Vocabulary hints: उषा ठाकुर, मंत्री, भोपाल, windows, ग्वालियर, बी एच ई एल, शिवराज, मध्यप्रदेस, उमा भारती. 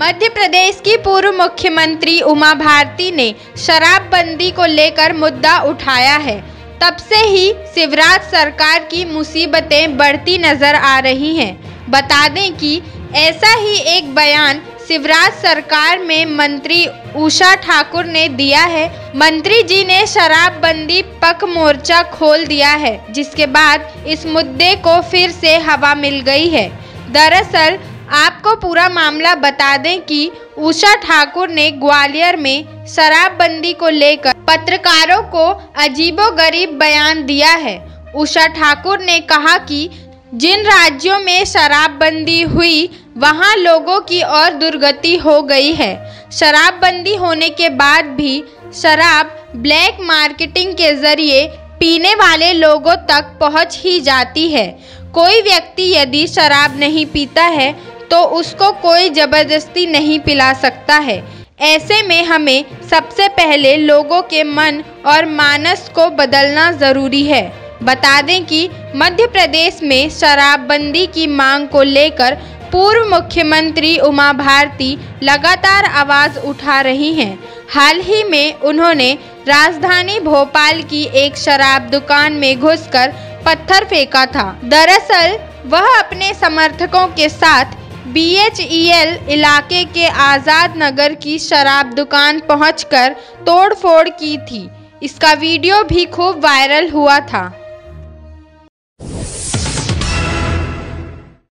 मध्य प्रदेश की पूर्व मुख्यमंत्री उमा भारती ने शराबबंदी को लेकर मुद्दा उठाया है। तब से ही शिवराज सरकार की मुसीबतें बढ़ती नजर आ रही हैं। बता दें कि ऐसा ही एक बयान शिवराज सरकार में मंत्री उषा ठाकुर ने दिया है। मंत्री जी ने शराबबंदी पक मोर्चा खोल दिया है, जिसके बाद इस मुद्दे को फिर से हवा मिल गई है। दरअसल आपको पूरा मामला बता दें कि उषा ठाकुर ने ग्वालियर में शराबबंदी को लेकर पत्रकारों को अजीबोगरीब बयान दिया है। उषा ठाकुर ने कहा कि जिन राज्यों में शराबबंदी हुई वहां लोगों की और दुर्गति हो गई है। शराबबंदी होने के बाद भी शराब ब्लैक मार्केटिंग के जरिए पीने वाले लोगों तक पहुंच ही जाती है। कोई व्यक्ति यदि शराब नहीं पीता है तो उसको कोई जबरदस्ती नहीं पिला सकता है। ऐसे में हमें सबसे पहले लोगों के मन और मानस को बदलना ज़रूरी है। बता दें कि मध्य प्रदेश में शराबबंदी की मांग को लेकर पूर्व मुख्यमंत्री उमा भारती लगातार आवाज़ उठा रही हैं। हाल ही में उन्होंने राजधानी भोपाल की एक शराब दुकान में घुसकर पत्थर फेंका था। दरअसल वह अपने समर्थकों के साथ BHEL इलाके के आज़ाद नगर की शराब दुकान पहुंचकर तोड़फोड़ की थी। इसका वीडियो भी खूब वायरल हुआ था।